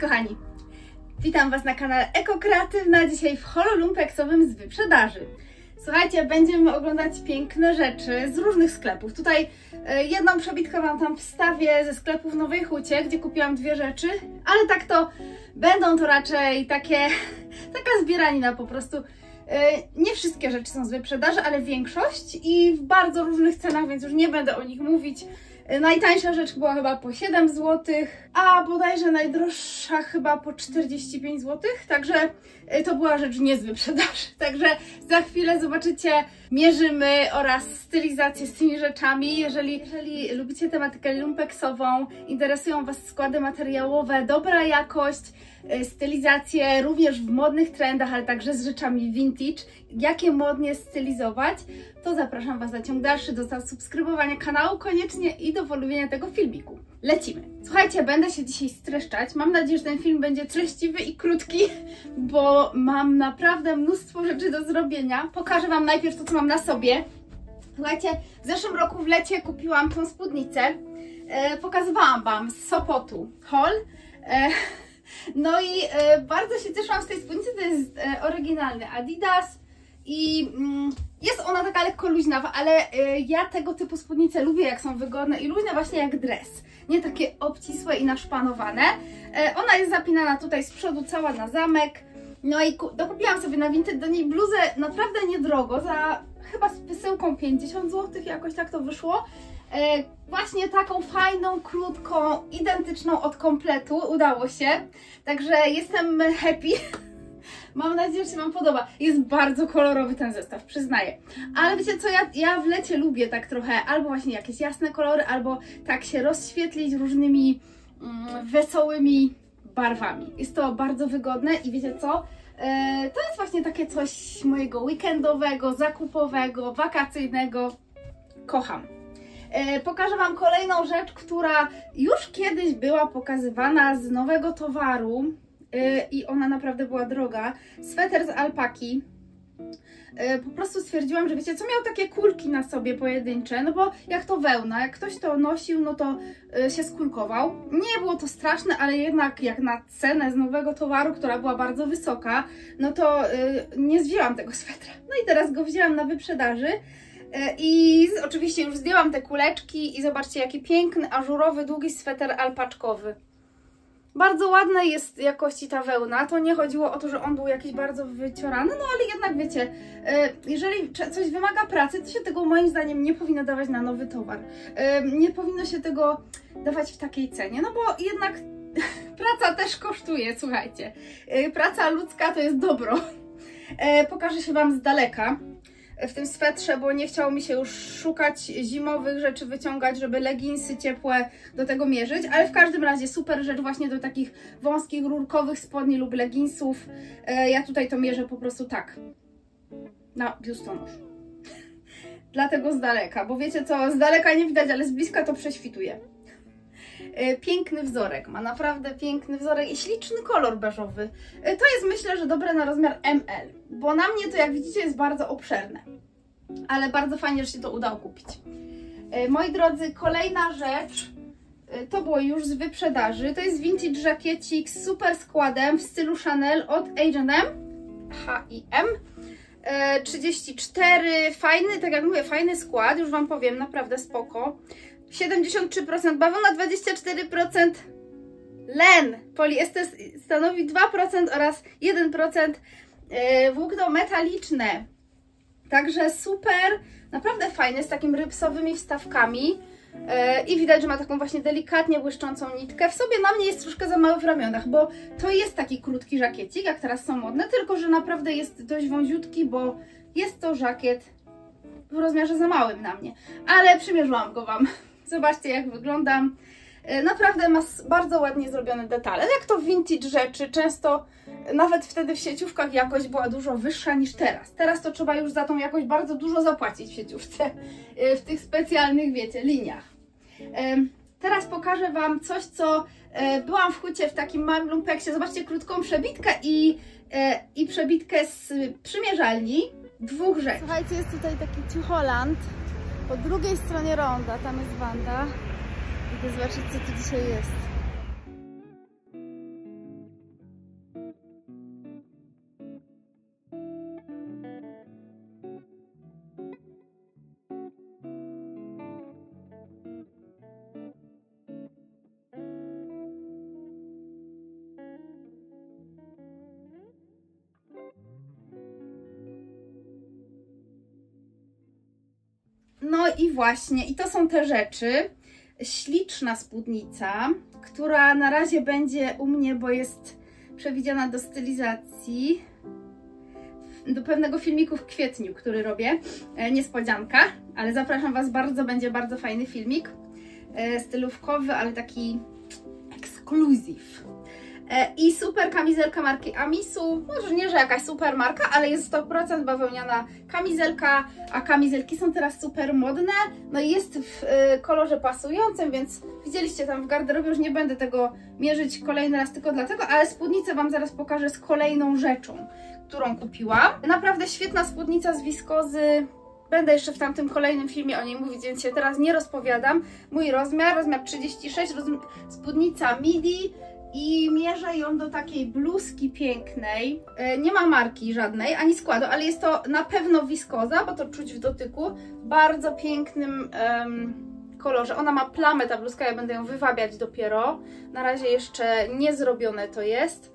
kochani! Witam Was na kanale Ekokreatywna, dzisiaj w holu lumpeksowym z wyprzedaży. Słuchajcie, będziemy oglądać piękne rzeczy z różnych sklepów. Tutaj jedną przebitkę Wam tam wstawię ze sklepu w Nowej Hucie, gdzie kupiłam dwie rzeczy, ale tak to będą to raczej taka zbieranina po prostu. Nie wszystkie rzeczy są z wyprzedaży, ale większość i w bardzo różnych cenach, więc już nie będę o nich mówić. Najtańsza rzecz była chyba po 7 zł, a bodajże najdroższa chyba po 45 zł, także to była rzecz nie z wyprzedaży. Także za chwilę zobaczycie mierzymy oraz stylizację z tymi rzeczami. Jeżeli lubicie tematykę lumpeksową, interesują Was składy materiałowe, dobra jakość, stylizacje również w modnych trendach, ale także z rzeczami vintage, jakie modnie stylizować, to zapraszam Was na ciąg dalszy, do zasubskrybowania kanału koniecznie i do polubienia tego filmiku. Lecimy! Słuchajcie, będę się dzisiaj streszczać. Mam nadzieję, że ten film będzie treściwy i krótki, bo mam naprawdę mnóstwo rzeczy do zrobienia. Pokażę Wam najpierw to, co mam na sobie. Słuchajcie, w zeszłym roku w lecie kupiłam tą spódnicę. Pokazywałam Wam z Sopotu haul. No i bardzo się cieszyłam z tej spódnicy, to jest oryginalny Adidas i jest ona taka lekko luźnawa, ale ja tego typu spódnice lubię, jak są wygodne i luźne właśnie jak dres, nie takie obcisłe i naszpanowane. Ona jest zapinana tutaj z przodu cała na zamek, no i dokupiłam sobie na Vinted do niej bluzę naprawdę niedrogo, za chyba z wysyłką 50 zł, jakoś tak to wyszło. Właśnie taką fajną, krótką, identyczną od kompletu, udało się, także jestem happy. Mam nadzieję, że się Wam podoba. Jest bardzo kolorowy ten zestaw, przyznaję. Ale wiecie co, ja w lecie lubię tak trochę albo właśnie jakieś jasne kolory, albo tak się rozświetlić różnymi wesołymi barwami. Jest to bardzo wygodne i wiecie co, to jest właśnie takie coś mojego weekendowego, zakupowego, wakacyjnego. Kocham. Pokażę Wam kolejną rzecz, która już kiedyś była pokazywana z nowego towaru i ona naprawdę była droga. Sweter z alpaki. Po prostu stwierdziłam, że wiecie co, miał takie kulki na sobie pojedyncze, no bo jak to wełna, jak ktoś to nosił, no to się skulkował. Nie było to straszne, ale jednak jak na cenę z nowego towaru, która była bardzo wysoka, no to nie zdjęłam tego swetra. No i teraz go wzięłam na wyprzedaży. I oczywiście już zdjęłam te kuleczki i zobaczcie, jaki piękny, ażurowy, długi sweter alpaczkowy. Bardzo ładna jest jakości ta wełna, to nie chodziło o to, że on był jakiś bardzo wyciorany, no ale jednak wiecie, jeżeli coś wymaga pracy, to się tego moim zdaniem nie powinno dawać na nowy towar. Nie powinno się tego dawać w takiej cenie, no bo jednak praca też kosztuje, słuchajcie. Praca ludzka to jest dobro. Pokażę się Wam z daleka w tym swetrze, bo nie chciało mi się już szukać zimowych rzeczy, wyciągać, żeby leginsy ciepłe do tego mierzyć, ale w każdym razie super rzecz właśnie do takich wąskich, rurkowych spodni lub leginsów. Ja tutaj to mierzę po prostu tak, na biustonosz. Dlatego z daleka, bo wiecie co, z daleka nie widać, ale z bliska to prześwituje. Piękny wzorek, ma naprawdę piękny wzorek i śliczny kolor beżowy. To jest, myślę, że dobre na rozmiar ML, bo na mnie to, jak widzicie, jest bardzo obszerne, ale bardzo fajnie, że się to udało kupić. Moi drodzy, kolejna rzecz, to było już z wyprzedaży, to jest vintage żakiecik z super składem w stylu Chanel od H&M. 34, fajny, tak jak mówię, fajny skład, już Wam powiem, naprawdę spoko. 73% bawełna, 24% len, poliester stanowi 2% oraz 1% włókno metaliczne. Także super, naprawdę fajne, z takimi rypsowymi wstawkami i widać, że ma taką właśnie delikatnie błyszczącą nitkę. W sobie na mnie jest troszkę za mały w ramionach, bo to jest taki krótki żakiecik, jak teraz są modne, tylko że naprawdę jest dość wąziutki, bo jest to żakiet w rozmiarze za małym na mnie, ale przymierzyłam go Wam. Zobaczcie, jak wyglądam. Naprawdę ma bardzo ładnie zrobione detale. Jak to vintage rzeczy, często nawet wtedy w sieciówkach jakość była dużo wyższa niż teraz. Teraz to trzeba już za tą jakość bardzo dużo zapłacić w sieciówce, w tych specjalnych, wiecie, liniach. Teraz pokażę Wam coś, co byłam w Hucie w takim małym lumpeksie. Zobaczcie, krótką przebitkę i przebitkę z przymierzalni dwóch rzeczy. Słuchajcie, jest tutaj taki Ciucholand. Po drugiej stronie ronda, tam jest Wanda. Idę zobaczyć, co tu dzisiaj jest. i właśnie, i to są te rzeczy. Śliczna spódnica, która na razie będzie u mnie, bo jest przewidziana do stylizacji, do pewnego filmiku w kwietniu, który robię. Niespodzianka, ale zapraszam Was bardzo, będzie bardzo fajny filmik. Stylówkowy, ale taki ekskluzyw. I super kamizelka marki Amisu, może nie, że jakaś super marka, ale jest 100% bawełniana kamizelka, a kamizelki są teraz super modne, no i jest w kolorze pasującym, więc widzieliście tam w garderobie, już nie będę tego mierzyć kolejny raz tylko dlatego, ale spódnicę Wam zaraz pokażę z kolejną rzeczą, którą kupiłam. Naprawdę świetna spódnica z wiskozy. Będę jeszcze w tamtym kolejnym filmie o niej mówić, więc się teraz nie rozpowiadam. Mój rozmiar 36, spódnica midi i mierzę ją do takiej bluzki pięknej. Nie ma marki żadnej, ani składu, ale jest to na pewno wiskoza, bo to czuć w dotyku. W bardzo pięknym kolorze. Ona ma plamę, ta bluzka, ja będę ją wywabiać dopiero. Na razie jeszcze nie zrobione to jest.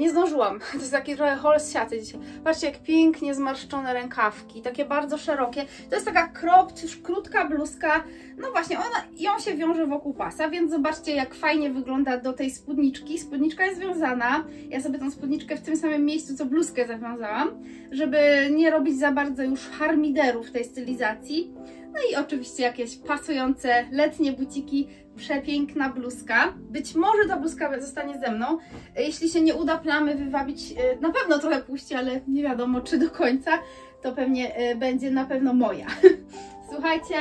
Nie zdążyłam, to jest taki trochę haul z siaty dzisiaj. Patrzcie, jak pięknie zmarszczone rękawki, takie bardzo szerokie. To jest taka cropped, już krótka bluzka. No właśnie, ona, ją się wiąże wokół pasa, więc zobaczcie, jak fajnie wygląda do tej spódniczki. Spódniczka jest związana, ja sobie tą spódniczkę w tym samym miejscu, co bluzkę zawiązałam, żeby nie robić za bardzo już harmiderów tej stylizacji. No i oczywiście jakieś pasujące letnie buciki, przepiękna bluzka. Być może ta bluzka zostanie ze mną. Jeśli się nie uda plamy wywabić, na pewno trochę puści, ale nie wiadomo czy do końca, to pewnie będzie na pewno moja. Słuchajcie,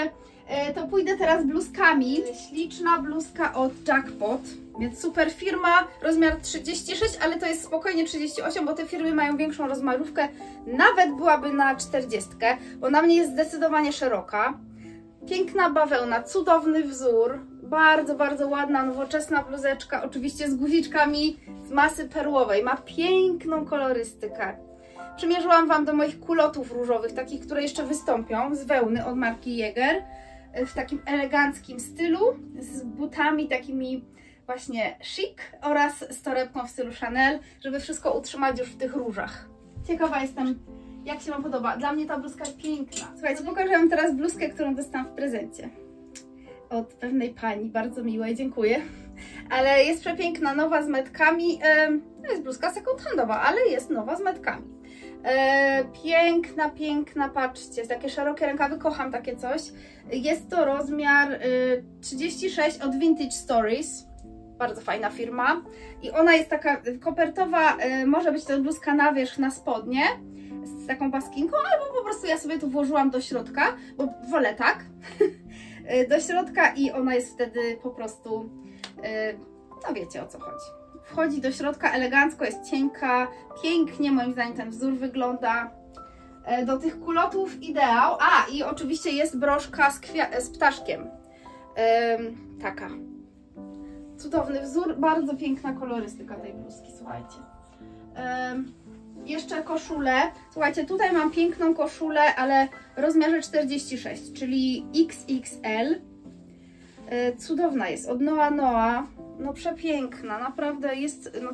to pójdę teraz bluzkami. Śliczna bluzka od Jackpot, więc super firma, rozmiar 36, ale to jest spokojnie 38, bo te firmy mają większą rozmiarówkę, nawet byłaby na 40, bo na mnie jest zdecydowanie szeroka. Piękna bawełna, cudowny wzór, bardzo, bardzo ładna, nowoczesna bluzeczka, oczywiście z guziczkami z masy perłowej, ma piękną kolorystykę. Przymierzyłam Wam do moich kulotów różowych, takich, które jeszcze wystąpią, z wełny od marki Jäger, w takim eleganckim stylu, z butami takimi właśnie chic oraz z torebką w stylu Chanel, żeby wszystko utrzymać już w tych różach. Ciekawa jestem, jak się Wam podoba. Dla mnie ta bluzka jest piękna. Słuchajcie, pokażę Wam teraz bluzkę, którą dostałam w prezencie od pewnej pani, bardzo miłej, dziękuję. Ale jest przepiękna, nowa z metkami. To jest bluzka second-handowa, ale jest nowa z metkami. Piękna, piękna, patrzcie, takie szerokie rękawy, kocham takie coś. Jest to rozmiar 36 od Vintage Stories, bardzo fajna firma. I ona jest taka kopertowa, może być to bluzka na wierzch, na spodnie, z taką paskinką, albo po prostu ja sobie tu włożyłam do środka, bo wolę tak, do środka i ona jest wtedy po prostu, no wiecie o co chodzi. Wchodzi do środka elegancko, jest cienka, pięknie moim zdaniem ten wzór wygląda. Do tych kulotów ideał. A, i oczywiście jest broszka z ptaszkiem. Taka. Cudowny wzór, bardzo piękna kolorystyka tej bluzki, słuchajcie. Jeszcze koszulę. Słuchajcie, tutaj mam piękną koszulę, ale w rozmiarze 46, czyli XXL. Cudowna jest, od Noa Noa. No przepiękna, naprawdę jest, no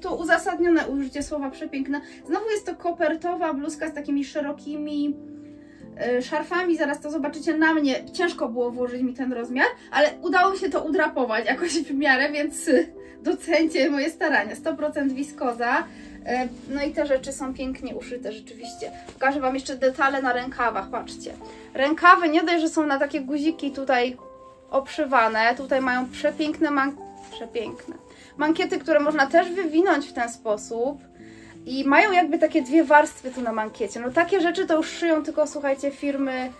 to uzasadnione użycie słowa przepiękna. Znowu jest to kopertowa bluzka z takimi szerokimi szarfami, zaraz to zobaczycie na mnie. Ciężko było włożyć mi ten rozmiar, ale udało się to udrapować jakoś w miarę, więc docencie moje starania. 100% wiskoza, no i te rzeczy są pięknie uszyte rzeczywiście. Pokażę Wam jeszcze detale na rękawach, patrzcie. Rękawy nie dość, że są na takie guziki tutaj obszywane, tutaj mają przepiękne mankiety, które można też wywinąć w ten sposób i mają jakby takie dwie warstwy tu na mankiecie. No takie rzeczy to już szyją tylko, słuchajcie, firmy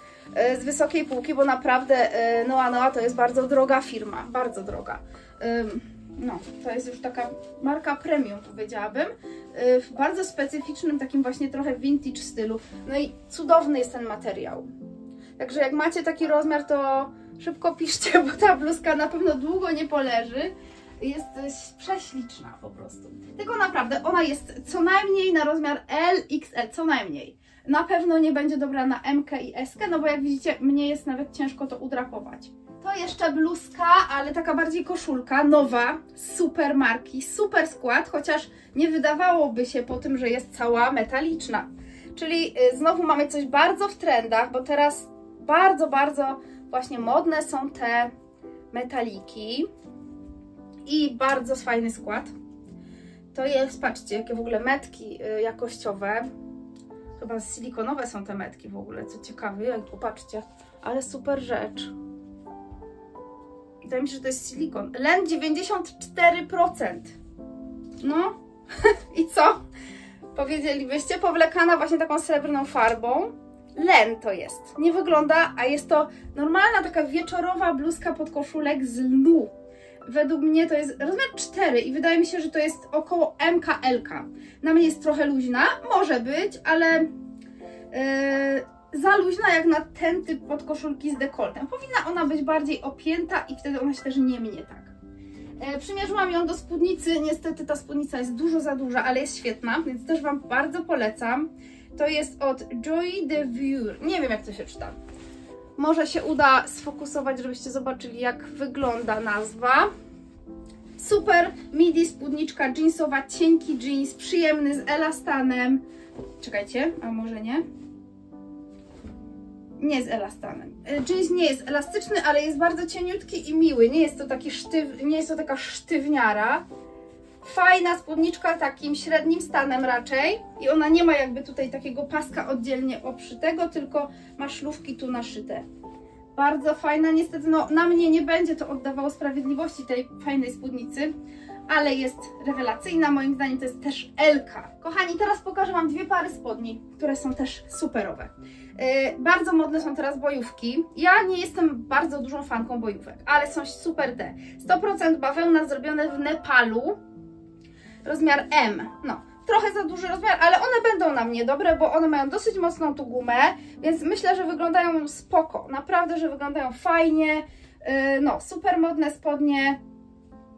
z wysokiej półki, bo naprawdę Noa Noa to jest bardzo droga firma, bardzo droga. No, to jest już taka marka premium, powiedziałabym, w bardzo specyficznym, takim właśnie trochę vintage stylu. No i cudowny jest ten materiał. Także jak macie taki rozmiar, to szybko piszcie, bo ta bluzka na pewno długo nie poleży. Jest prześliczna po prostu. Tylko naprawdę ona jest co najmniej na rozmiar LXL, co najmniej. Na pewno nie będzie dobra na M i S, no bo jak widzicie, mnie jest nawet ciężko to udrapować. To jeszcze bluzka, ale taka bardziej koszulka, nowa, super marki, super skład, chociaż nie wydawałoby się po tym, że jest cała metaliczna. Czyli znowu mamy coś bardzo w trendach, bo teraz bardzo, bardzo właśnie modne są te metaliki i bardzo fajny skład. To jest, patrzcie, jakie w ogóle metki jakościowe. Chyba silikonowe są te metki w ogóle, co ciekawe. Popatrzcie, ale super rzecz. Wydaje mi się, że to jest silikon. Len 94%. No i co? Powiedzielibyście, powlekana właśnie taką srebrną farbą. Len to jest. Nie wygląda, a jest to normalna taka wieczorowa bluzka pod koszulek z lnu. Według mnie to jest rozmiar 4 i wydaje mi się, że to jest około MKL-ka. Na mnie jest trochę luźna, może być, ale za luźna jak na ten typ podkoszulki z dekoltem. Powinna ona być bardziej opięta i wtedy ona się też nie mnie tak. Przymierzyłam ją do spódnicy, niestety ta spódnica jest dużo za duża, ale jest świetna, więc też Wam bardzo polecam. To jest od Joy de Vure, nie wiem jak to się czyta. Może się uda sfokusować, żebyście zobaczyli jak wygląda nazwa. Super midi spódniczka jeansowa, cienki jeans, przyjemny, z elastanem. Czekajcie, a może nie? Nie z elastanem. Jeans nie jest elastyczny, ale jest bardzo cieniutki i miły. Nie jest to taki nie jest to taka sztywniara. Fajna spódniczka takim średnim stanem raczej i ona nie ma jakby tutaj takiego paska oddzielnie obszytego, tylko ma szlufki tu naszyte. Bardzo fajna, niestety no, na mnie nie będzie to oddawało sprawiedliwości tej fajnej spódnicy, ale jest rewelacyjna, moim zdaniem to jest też L-ka. Kochani, teraz pokażę Wam dwie pary spodni, które są też superowe. Bardzo modne są teraz bojówki. Ja nie jestem bardzo dużą fanką bojówek, ale są super te. 100% bawełna zrobione w Nepalu. Rozmiar M, no, trochę za duży rozmiar, ale one będą na mnie dobre, bo one mają dosyć mocną tu gumę, więc myślę, że wyglądają spoko, naprawdę, że wyglądają fajnie, no, super modne spodnie,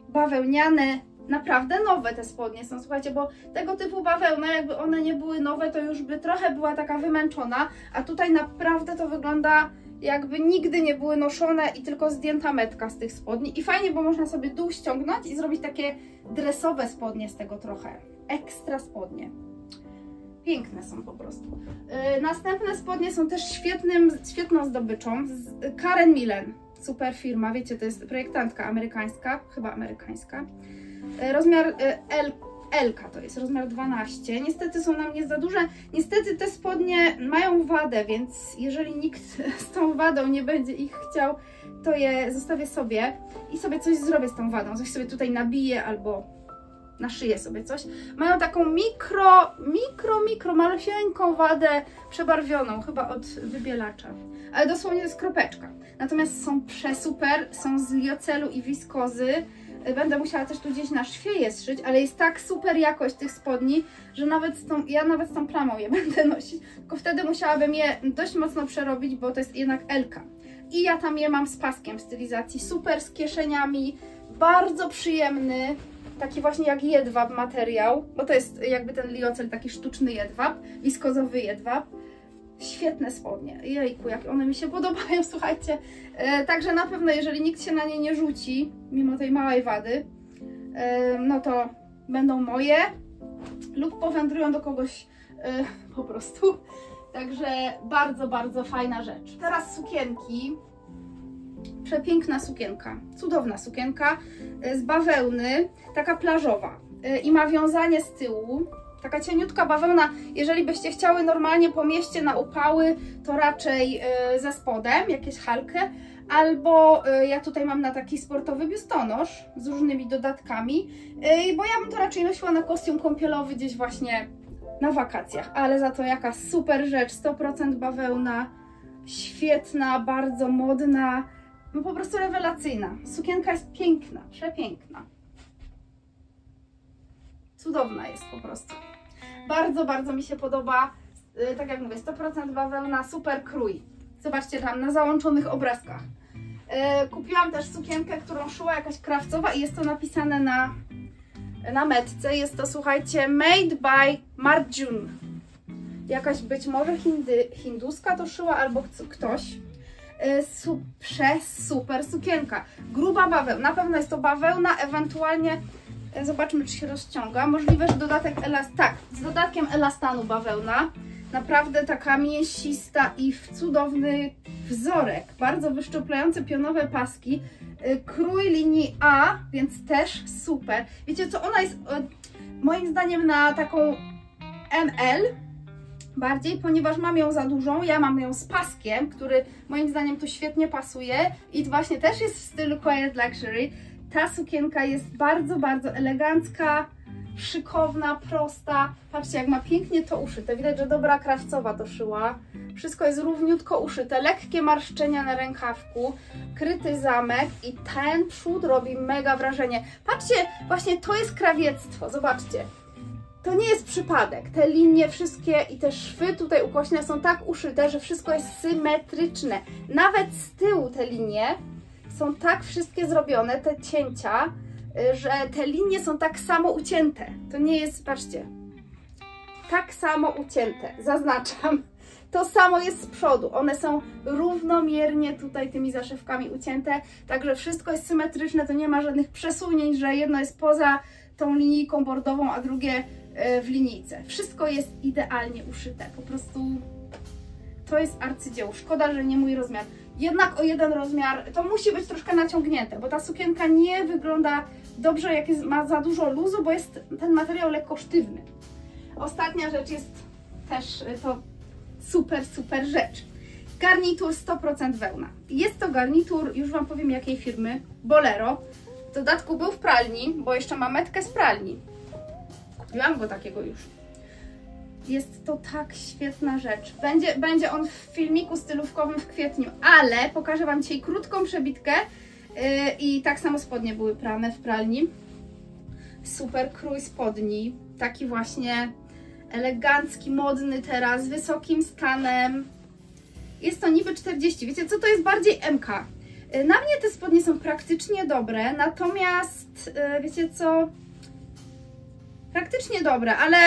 bawełniane, naprawdę nowe te spodnie są, słuchajcie, bo tego typu bawełna, jakby one nie były nowe, to już by trochę była taka wymęczona, a tutaj naprawdę to wygląda jakby nigdy nie były noszone i tylko zdjęta metka z tych spodni. I fajnie, bo można sobie dół ściągnąć i zrobić takie dresowe spodnie z tego trochę. Ekstra spodnie. Piękne są po prostu. Następne spodnie są też świetną zdobyczą. Karen Millen. Super firma, wiecie, to jest projektantka amerykańska, chyba amerykańska. Rozmiar L-ka to jest, rozmiar 12. Niestety są na mnie za duże. Niestety te spodnie mają wadę, więc jeżeli nikt z tą wadą nie będzie ich chciał, to je zostawię sobie i sobie coś zrobię z tą wadą. Coś sobie tutaj nabiję albo naszyję sobie coś. Mają taką malusieńką wadę przebarwioną, chyba od wybielacza. Ale dosłownie to jest kropeczka. Natomiast są przesuper, są z liocelu i wiskozy. Będę musiała też tu gdzieś na szwie je szyć, ale jest tak super jakość tych spodni, że ja nawet z tą plamą je będę nosić, tylko wtedy musiałabym je dość mocno przerobić, bo to jest jednak L-ka. I ja tam je mam z paskiem w stylizacji, super z kieszeniami, bardzo przyjemny, taki właśnie jak jedwab materiał, bo to jest jakby ten liocel, taki sztuczny jedwab, wiskozowy jedwab. Świetne spodnie, jejku, jak one mi się podobają, słuchajcie. Także na pewno, jeżeli nikt się na nie nie rzuci, mimo tej małej wady, no to będą moje lub powędrują do kogoś po prostu. Także bardzo, bardzo fajna rzecz. Teraz sukienki. Przepiękna sukienka, cudowna sukienka z bawełny, taka plażowa i ma wiązanie z tyłu. Taka cieniutka bawełna, jeżeli byście chciały normalnie po mieście na upały, to raczej ze spodem, jakieś halkę, albo ja tutaj mam na taki sportowy biustonosz z różnymi dodatkami, bo ja bym to raczej nosiła na kostium kąpielowy gdzieś właśnie na wakacjach, ale za to jaka super rzecz, 100% bawełna, świetna, bardzo modna, no po prostu rewelacyjna. Sukienka jest piękna, przepiękna. Cudowna jest po prostu. Bardzo, bardzo mi się podoba. Tak jak mówię, 100% bawełna, super krój. Zobaczcie tam na załączonych obrazkach. Kupiłam też sukienkę, którą szyła jakaś krawcowa i jest to napisane na metce. Jest to, słuchajcie, made by Marjun. Jakaś być może hinduska to szyła albo ktoś. Super sukienka. Gruba bawełna. Na pewno jest to bawełna, ewentualnie... Zobaczmy, czy się rozciąga. Możliwe, że dodatek elastanu bawełna. naprawdę taka mięsista i w cudowny wzorek. Bardzo wyszczuplające pionowe paski. Krój linii A, więc też super. Wiecie co, ona jest moim zdaniem na taką ML bardziej, ponieważ mam ją za dużą. Ja mam ją z paskiem, który moim zdaniem tu świetnie pasuje i właśnie też jest w stylu Quiet Luxury. Ta sukienka jest bardzo, bardzo elegancka, szykowna, prosta. Patrzcie, jak ma pięknie to uszyte. Widać, że dobra krawcowa to szyła. Wszystko jest równiutko uszyte. Lekkie marszczenia na rękawku, kryty zamek i ten przód robi mega wrażenie. Patrzcie, właśnie to jest krawiectwo. Zobaczcie. To nie jest przypadek. Te linie wszystkie i te szwy tutaj ukośne są tak uszyte, że wszystko jest symetryczne. Nawet z tyłu te linie są tak wszystkie zrobione, te cięcia, że te linie są tak samo ucięte. To nie jest, patrzcie, tak samo ucięte, zaznaczam. To samo jest z przodu. One są równomiernie tutaj tymi zaszywkami ucięte, także wszystko jest symetryczne, to nie ma żadnych przesunięć, że jedno jest poza tą linijką bordową, a drugie w linijce. Wszystko jest idealnie uszyte, po prostu to jest arcydzieło. Szkoda, że nie mój rozmiar. Jednak o jeden rozmiar, to musi być troszkę naciągnięte, bo ta sukienka nie wygląda dobrze, jak jest, ma za dużo luzu, bo jest ten materiał lekko sztywny. Ostatnia rzecz jest też to super, super rzecz. Garnitur 100% wełna. Jest to garnitur, już Wam powiem jakiej firmy, Bolero. W dodatku był w pralni, bo jeszcze ma metkę z pralni. Kupiłam go takiego już. Jest to tak świetna rzecz. Będzie on w filmiku stylówkowym w kwietniu, ale pokażę Wam dzisiaj krótką przebitkę i tak samo spodnie były prane w pralni. Super krój spodni, taki właśnie elegancki, modny teraz, z wysokim stanem. Jest to niby 40, wiecie co, to jest bardziej MK. Na mnie te spodnie są praktycznie dobre, natomiast wiecie co, praktycznie dobre, ale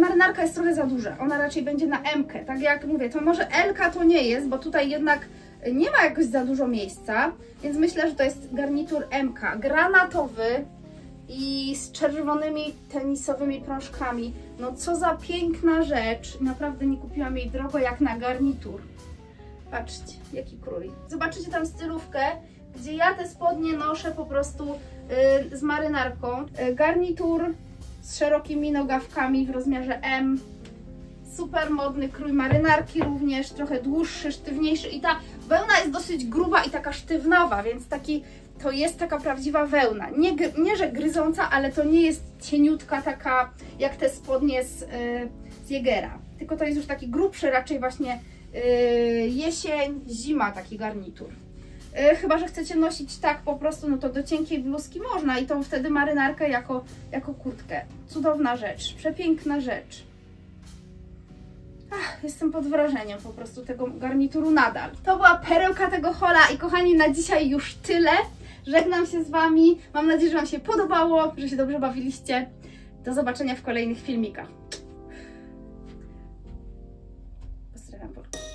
marynarka jest trochę za duża, ona raczej będzie na M-kę, tak jak mówię, to może L-ka to nie jest, bo tutaj jednak nie ma jakoś za dużo miejsca, więc myślę, że to jest garnitur M-ka, granatowy i z czerwonymi tenisowymi prążkami, no co za piękna rzecz, naprawdę nie kupiłam jej drogo jak na garnitur, patrzcie, jaki krój, zobaczycie tam stylówkę, gdzie ja te spodnie noszę po prostu z marynarką, garnitur z szerokimi nogawkami w rozmiarze M. Super modny krój marynarki również, trochę dłuższy, sztywniejszy i ta wełna jest dosyć gruba i taka sztywnowa, więc to jest taka prawdziwa wełna. Nie, że gryząca, ale to nie jest cieniutka taka jak te spodnie z Jägera. Tylko to jest już taki grubszy, raczej właśnie jesień, zima taki garnitur. Chyba że chcecie nosić tak po prostu, no to do cienkiej bluzki można i tą wtedy marynarkę jako kurtkę. Cudowna rzecz, przepiękna rzecz. Ach, jestem pod wrażeniem po prostu tego garnituru nadal. To była perełka tego haula i kochani, na dzisiaj już tyle. Żegnam się z Wami, mam nadzieję, że Wam się podobało, że się dobrze bawiliście. Do zobaczenia w kolejnych filmikach. Pozdrawiam.